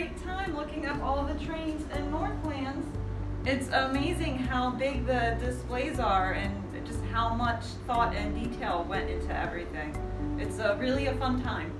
great time looking up all the trains in Northlandz. It's amazing how big the displays are and just how much thought and detail went into everything. It's really a fun time.